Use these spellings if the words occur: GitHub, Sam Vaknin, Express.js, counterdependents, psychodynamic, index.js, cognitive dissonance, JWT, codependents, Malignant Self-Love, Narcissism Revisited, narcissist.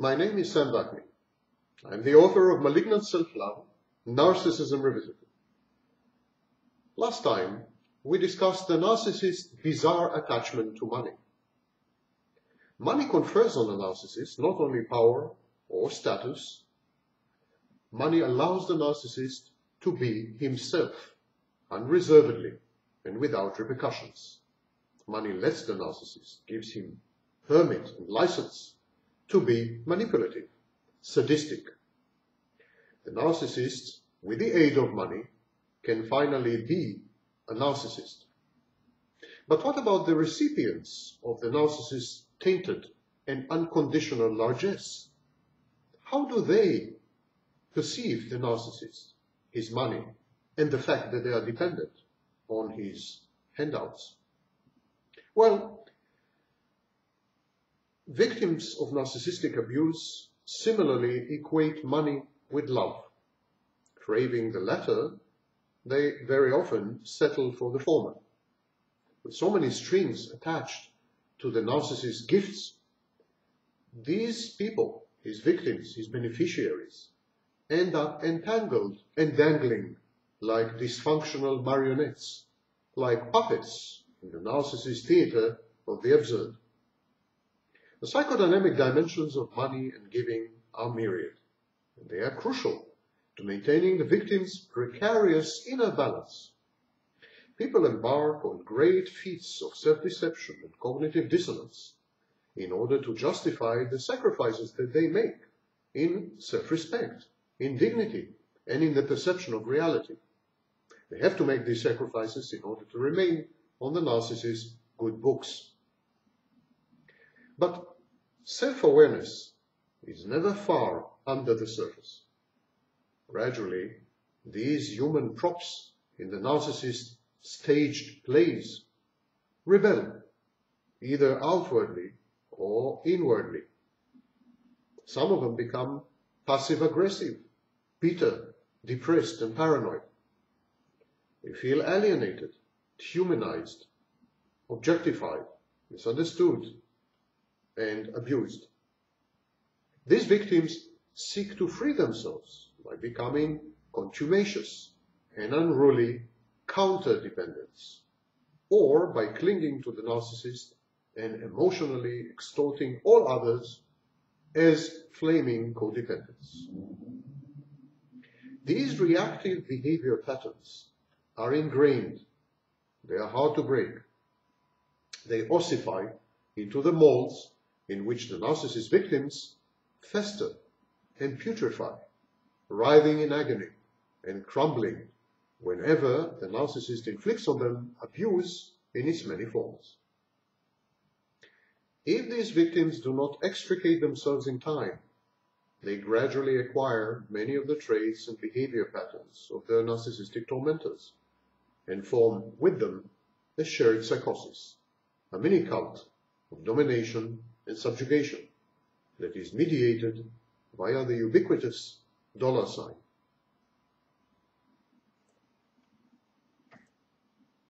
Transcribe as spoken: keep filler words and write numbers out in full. My name is Sam Vaknin. I'm the author of Malignant Self-Love, Narcissism Revisited. Last time, we discussed the narcissist's bizarre attachment to money. Money confers on the narcissist not only power or status. Money allows the narcissist to be himself, unreservedly and without repercussions. Money lets the narcissist, gives him permit and license to be manipulative, sadistic. The narcissist, with the aid of money, can finally be a narcissist. But what about the recipients of the narcissist's tainted and unconditional largesse? How do they perceive the narcissist, his money, and the fact that they are dependent on his handouts? Well, victims of narcissistic abuse similarly equate money with love. Craving the latter, they very often settle for the former. With so many strings attached to the narcissist's gifts, these people, his victims, his beneficiaries, end up entangled and dangling like dysfunctional marionettes, like puppets in the narcissist's theater of the absurd. The psychodynamic dimensions of money and giving are myriad, and they are crucial to maintaining the victim's precarious inner balance. People embark on great feats of self-deception and cognitive dissonance in order to justify the sacrifices that they make in self-respect, in dignity, and in the perception of reality. They have to make these sacrifices in order to remain on the narcissist's good books. But self-awareness is never far under the surface. Gradually, these human props in the narcissist's staged plays rebel, either outwardly or inwardly. Some of them become passive-aggressive, bitter, depressed, and paranoid. They feel alienated, dehumanized, objectified, misunderstood, and abused. These victims seek to free themselves by becoming contumacious and unruly counter-dependents, or by clinging to the narcissist and emotionally extorting all others as flaming codependents. These reactive behavior patterns are ingrained. They are hard to break. They ossify into the molds in which the narcissist's victims fester and putrefy, writhing in agony and crumbling whenever the narcissist inflicts on them abuse in its many forms. If these victims do not extricate themselves in time, they gradually acquire many of the traits and behavior patterns of their narcissistic tormentors and form with them a shared psychosis, a mini-cult of domination and subjugation that is mediated via the ubiquitous dollar sign.